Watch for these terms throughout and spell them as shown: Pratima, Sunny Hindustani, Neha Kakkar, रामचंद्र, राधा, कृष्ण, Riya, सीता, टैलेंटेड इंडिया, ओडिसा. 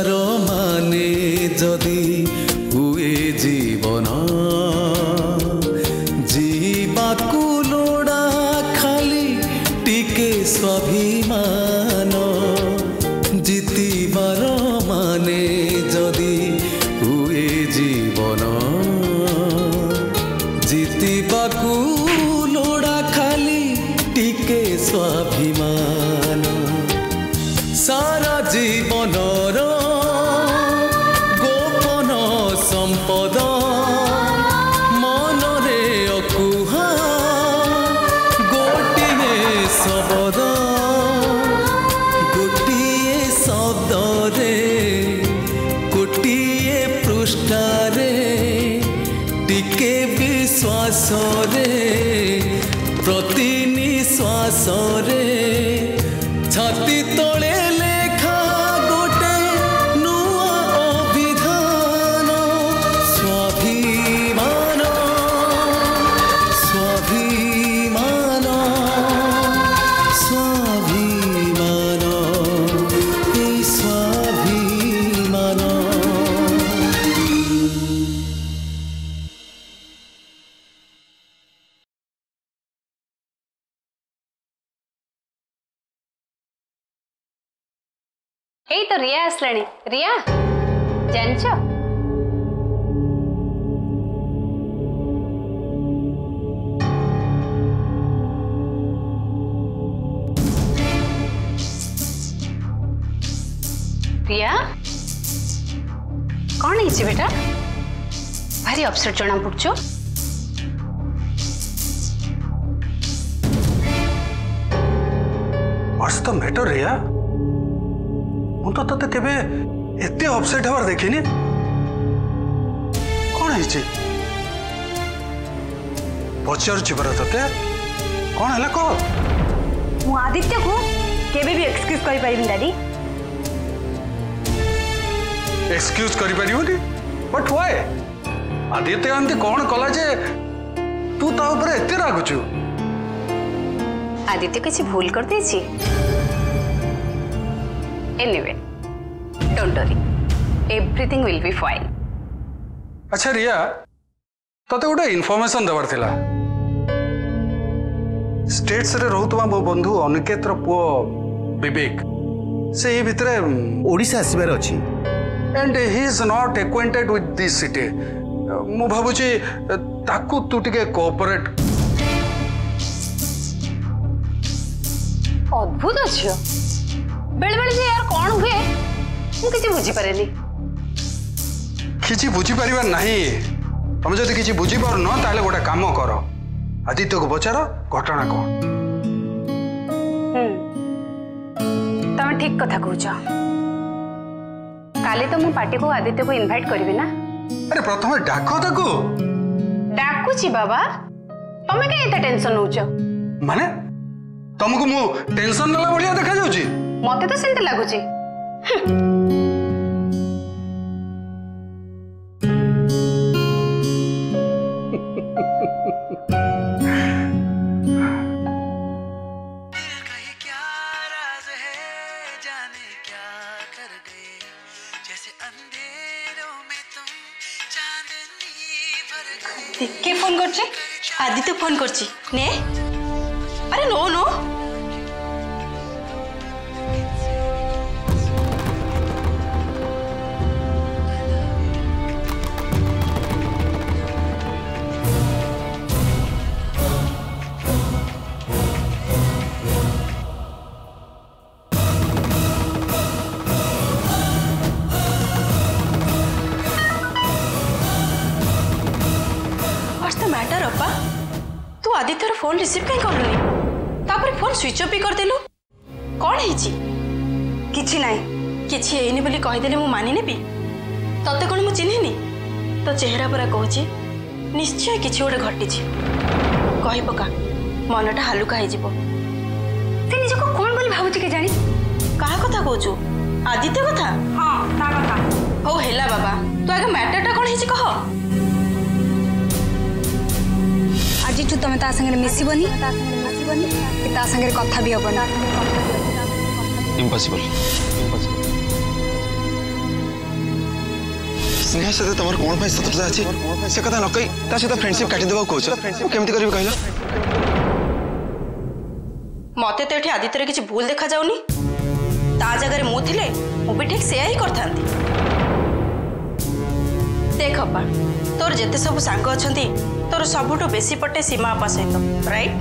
তারো মানে যদি হুয়ে জীবন জীবাকু লোড়া খালি টিকে স্বাভিমান জিতিবার মানে যদি হুয়ে জীবন জিতিবাকু লোড়া খালি টিকে স্বাভিমান সারা জীবনর গোপন সম্পদ মনরে অকুহা গোটিয়ে শব্দ গোটিয়ে শব্দরে গোটিয়ে পৃষ্ঠারে টিকে বিশ্বাসরে প্রতি নিশ্বাসরে ছাতি তলে লেখা গোটে নুয়া অভিধান স্বাভিমান স্বাভিমান স্বাভিমান এই স্বাভিমান। Hey, तो रिया आसलानी रिया जानछो रिया कौन है बेटा भारी अपसेट जना पड़छो व्हाट्स द मैटर रिया तो ते केवे एते अपसेट हवार देखिनी कौन है पचारे कौन है कह आदित्य को केवे भी एक्सक्यूज कर पारिबिन दादी एक्सक्यूज कर पारिबोनी बट व्हाई आदित्य आंती कौन कला जे तू ता ऊपर एते रागुचु आदित्य किसी भूल कर दे छी Anyway, don't worry. Everything will be fine. अच्छा रिया, तोते उड़ा इनफॉरमेशन दवर थिला। स्टेट्स रे रोहुतवा मो बंधु अनिकेतर पुओ विवेक से ए भितरे ओडिसा आसीबार अछि and he is not acquainted with this city मु भाबुची ताकू तू टिके कोऑपरेट अद्भुत अछि बेल बेल जे यार कौन हुए मु किसी बुझी पारेनी किसी बुझी परिवार नाही तुम जदी किसी बुझी पार न ताले गोटा काम करो आदित्य को बचारो घटना कोन तुम ठीक कथा कहूचा काले तो मु पार्टी को आदित्य को इनवाइट करबे ना अरे प्रथमे डाको ताको डाकू छी बाबा तुमे के एते टेंशन होचो माने तुमको मु टेंशन नला बढ़िया देखा जाउची मत तो सेंती लगुच के फोन करछी आदित्य फोन करछी ने अरे नो नो आदित्यर फोन रिसीव कहीं करूनी तापर फोन स्विच अफ भी कर देलु कौन है जी किछि नाही किछि एनी बोली कहि देले मु मानि नेबी तते कोन मु चिन्हनी तो चेहरा परा कहूची निश्चय किछि ओडे घटिछि कहि पका मनटा हालुका हे जीवो ते निजको कोन बोली भाबुची के जानी कहा कथा कहूचू आदित्य कथा हां ता कथा हो हेला बाबा तो आगे मैटरटा कोन हेछि कहो आज तू तुम संगे मिसबनी संगे कथा भी हम इम्पॉसिबल स्नेहा सहित तुम कौन शत्रुता अच्छी से कथा नक फ्रेंडशिप काटिदेव कहमती करी कह मत तो ये आदित्य किसी भूल देखा जाऊनी जगह मुझे मुझे ठीक से ही कर देख अपा तोर जिते सब सांग अच्छा तोर सबुठ बेसी पटे सीमा अपा सहित रईट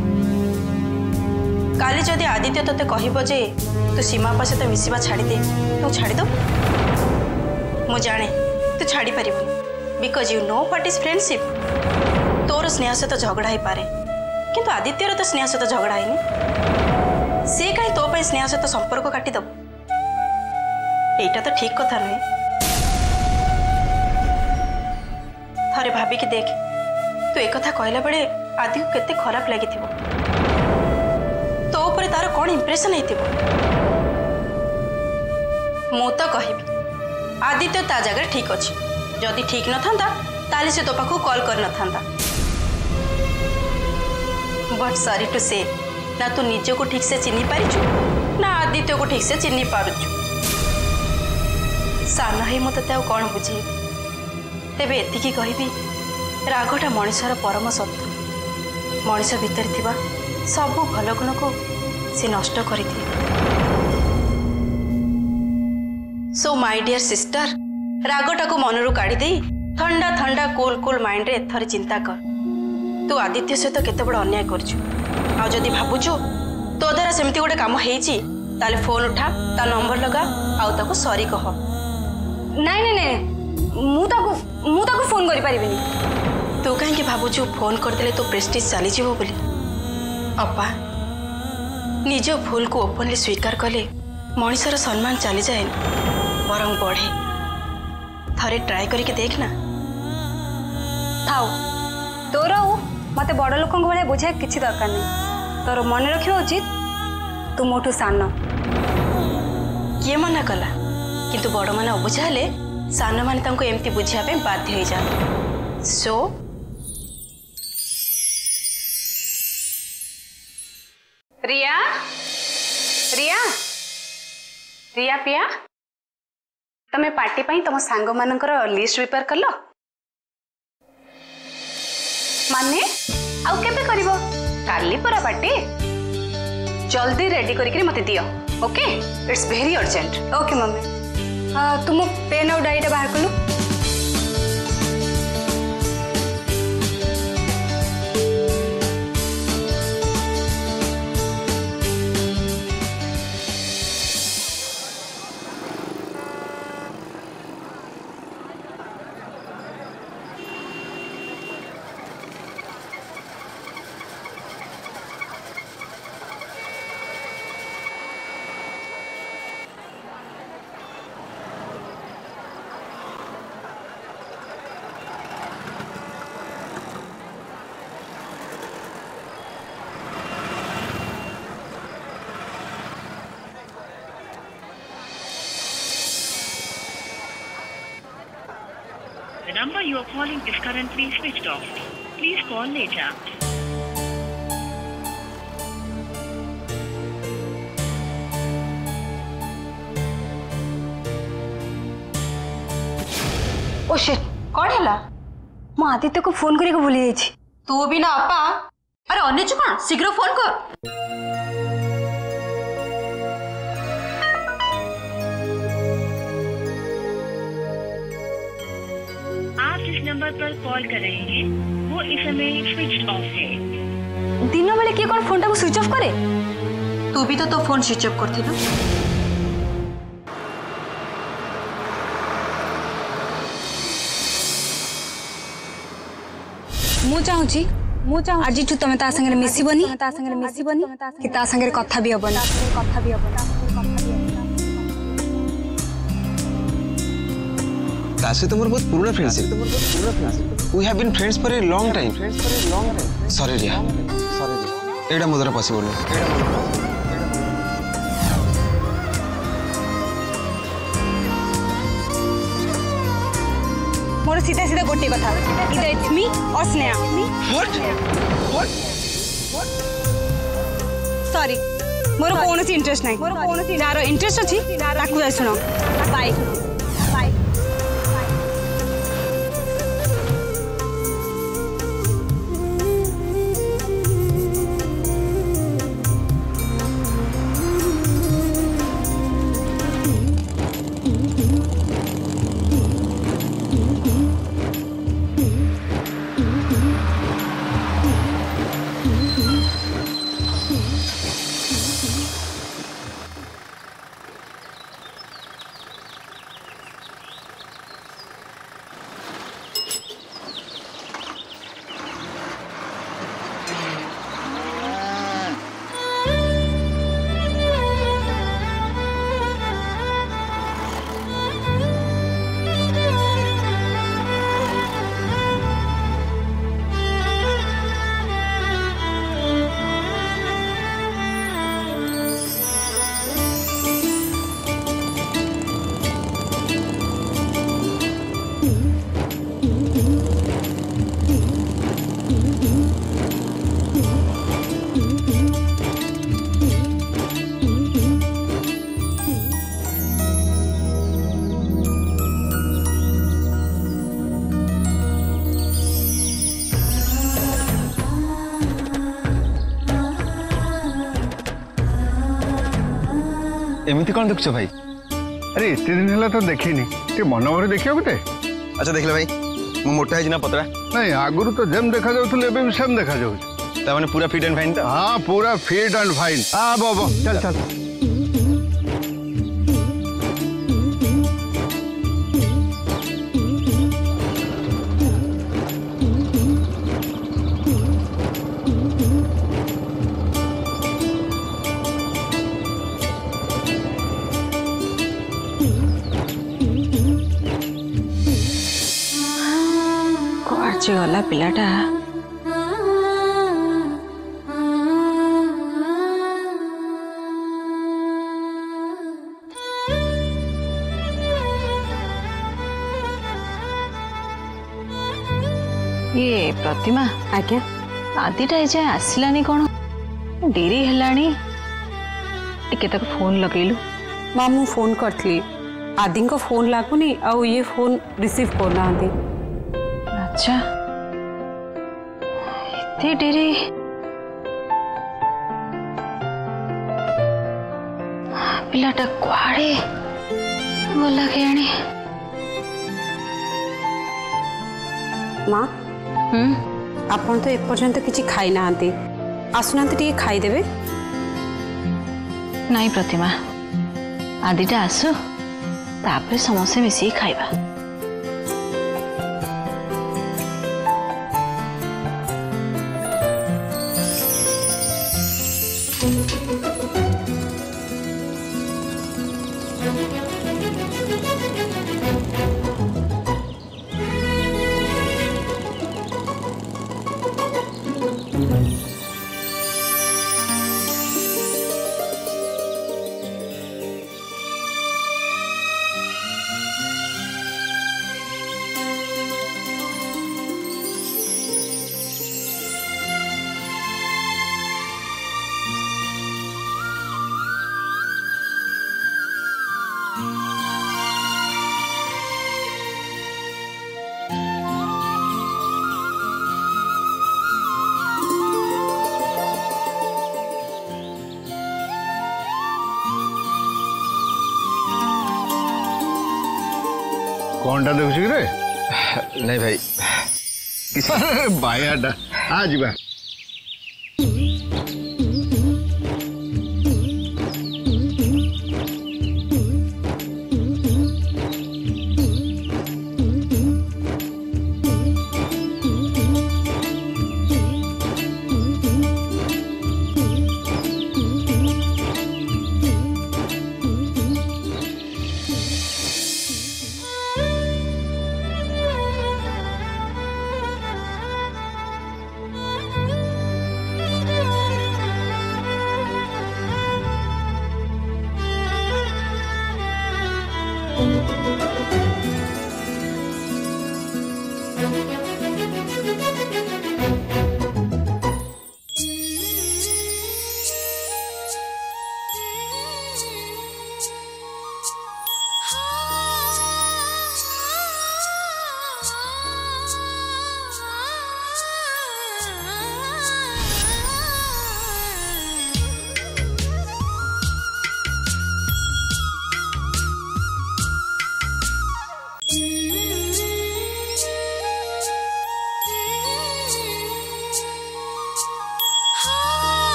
काली जदि आदित्य तोते कह जे तू सीमा अपा सहित मिसवा छाड़दे तू छाड़द मु जाने तू छाड़ी पारिबुनी because you know what is friendship तोर स्नेह सहित झगड़ा ही पारे किंतु आदित्यर तो स्नेह सहित झगड़ा है सी कहीं तोप स्नेह सहित संपर्क काटिदेव यहाँ तो ठीक कथा नुहे थरे भाभी की देख तू एक कथा कहला बेले आदि को केते खराब लगी तो ऊपर तार कौन इंप्रेशन होती मु तो कह आदित्य ता जगह ठीक अच्छे जदि ठीक न था ताले से तो पाखु कॉल कर न था बट सॉरी टू से ना तू निज को ठीक से चिन्ह पारिचु ना आदित्य को ठीक से चिन्ह पारुचु सान ही मत कौन बुझे तेरे एति कहबी रागटा मनुष्यर परम शत्रु मनुष्य भितर थिबा सबु भल गुण को सी नष्ट करी थी। सो माय डियर सिस्टर रागटा को मनरू काढ़ी दे ठंडा ठंडा कूल कूल माइंड रे एथर चिंता कर तू आदित्य सहित तो केते बड़ अन्याय करछु आ जदी भाबुछु तो द्वारा सेमती गोटे काम हेची ताले फोन उठा ता नंबर लगा आउ ताको सॉरी कह नहीं नहीं नहीं मुझे फोन कर पारे तू कहीं भावुचु फोन करदे तो प्रेस्टिज चली बोली अपा निज भूल को ओपनली स्वीकार कले मनुष्यर सम्मान चली जाए बर बढ़े थरे ट्राई करके देखना थाओ तोर मत बड़ लोक भाई बुझे किसी दरकार नहीं तोर मन रखा उचित तू मोटू सान किए मना कला किंतु बड़ माना अबुझा हेले सान मैंने एमती बुझापी बाध्य सो रिया रिया रिया पिया तमें पार्टी पाई तुम सांग मान लिस्ट प्रिपेयर कल माने आउ केबे करिवो काली पूरा पार्टी जल्दी रेडी करके मते दियो okay it's very urgent okay mummy तुम पेन और डायरी बाहर कलु The number you are calling is currently switched off. Please call later. Oh shit! कौन है ला? मैं आदित्य को फोन करके भूल गई थी। तू भी ना अपा। अरे अन्य चुका शीघ्र फोन कर। नंबर पर कॉल कर रहे हैं वो इस समय स्विच ऑफ है। दिनों वाले क्या कौन फोन टाइम स्विच ऑफ करे? तू भी तो फोन स्विच ऑफ करती ना? मु चाहूँ आज इचु तुम्हें तासंगरे मिसी बनी कि तासंगरे कथा भी हो बना तासे तो मोर बहुत पुराना friendship we have been friends for a long time sorry Riya एडा मोदरा पॉसिबल नहीं मोर सीधा गोटी कथा इधर इट्स मी और स्नेहा व्हाट सॉरी मोर कोनोसी इंटरेस्ट नहीं यार इंटरेस्ट अछि ताकू सुनो बाय एमती कौन देखु भाई? अरे इतने दिन है तो देखनी मनभरी देखा दे। अच्छा देख भाई मु मोटा है ना पतला नहीं आगुरी तो जेम देखा जाऊँ सेम देखा जाऊँ पूरा फिट एंड फाइन। हाँ पूरा फिट एंड फाइन। हाँ बाबा चल चल गला पिलाटा ये प्रतिमा आज्ञा आदिटा ए जाए आसलानी कौन डेरी हेलानी फोन लगेलु माँ मु फोन करती आदि को फोन लगुनि आउ ये फोन रिसीव करना। अच्छा इतनी डेरी पिलाटा कुआड़े बोला केणी माँ आपण तो एपर्यंत किसी खाई ना आसुना खाईदेवे नहीं प्रतिमा आदिटा आसु तापर समस्ते मिसी खाइबा। कौनटा देखु रे नहीं भाई बायाटा हाँ जी बा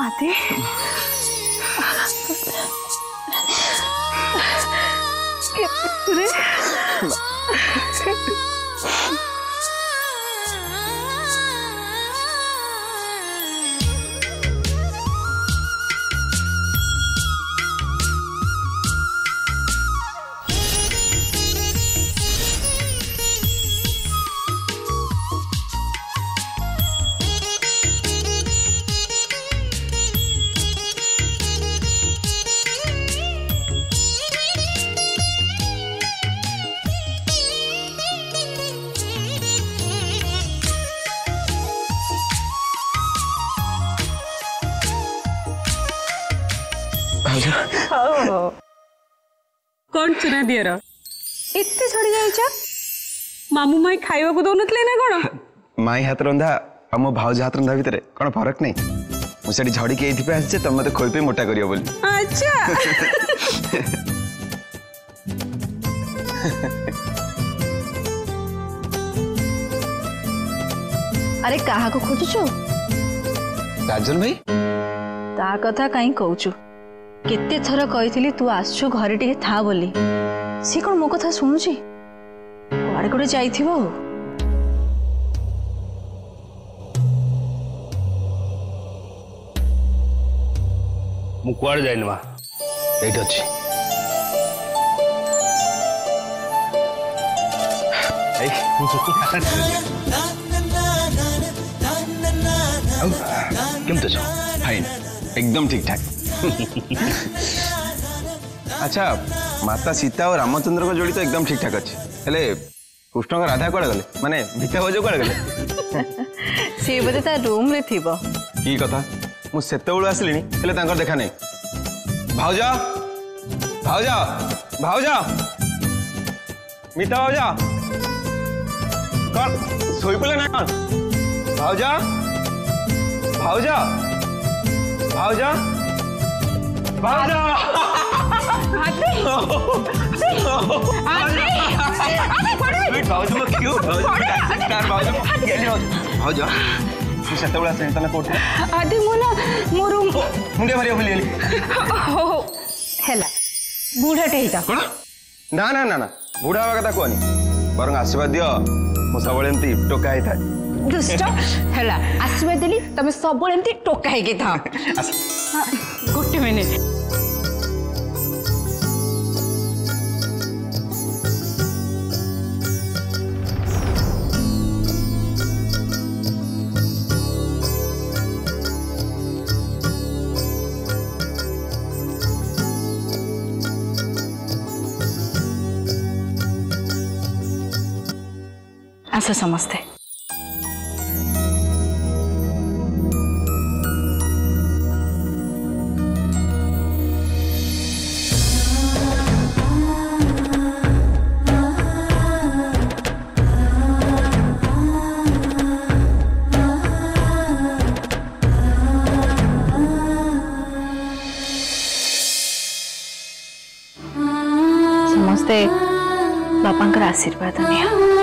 आदि कौन सुना दिया रा? इतने छोड़ी जाए चा? मामू माई खाईवा को दोनों तले ना कौन? माई हाथरंधा, अमो भाव जातरंधा भी तेरे कौन फरक नहीं? मुझसे डी झाड़ी के इधर पे आंचे तब मत खोल पे मोटा करियो बोल। अच्छा। अरे कहाँ को खोजूँ? राजन भाई? ताकता कहीं कोचू। कितने थरा कोई थी ली तू आश्चर्य घरे टेके था बोली, सीखों मोको था सुनूँगी, वाड़े कोड़े जाई थी वो। मुकवाड़ जाएँ ना, एक अच्छी। एक किम तो जाओ, फाइन, एकदम ठीक ठाक। अच्छा माता सीता और रामचंद्र को जोड़ी तो एकदम ठीक ठाक अच्छे हेले कृष्ण का राधा कड़े गले माने भीता भोज कड़े गले से बते ता रूम रे थिबो की कथा मु सेतेबेल आसलिनी हेले तांकर देखा नै भाऊजा भाऊजा भाऊजा मीता भाऊजा कर सोई पले ना भाऊजा भाऊजा भाऊजा भाजा आते आते अरे पड़े वेट भाजा मत क्यों चार भाजा गेले भाजा तू सतवला सेंटरला कोट आदि मोना मोरू मुंडे भरिया भले हो हेला बूढ़ा टेईता कोना ना ना ना ना बूढ़ा वाला कथा कोनी बरंग आशीर्वाद दियो मो सबळेंती टोकाई था दुष्ट हेला आशीर्वाद देली तमे सबळेंती टोकाई के था गुड मिनट ऐसे समझते समझते बापा का आशीर्वाद नहीं है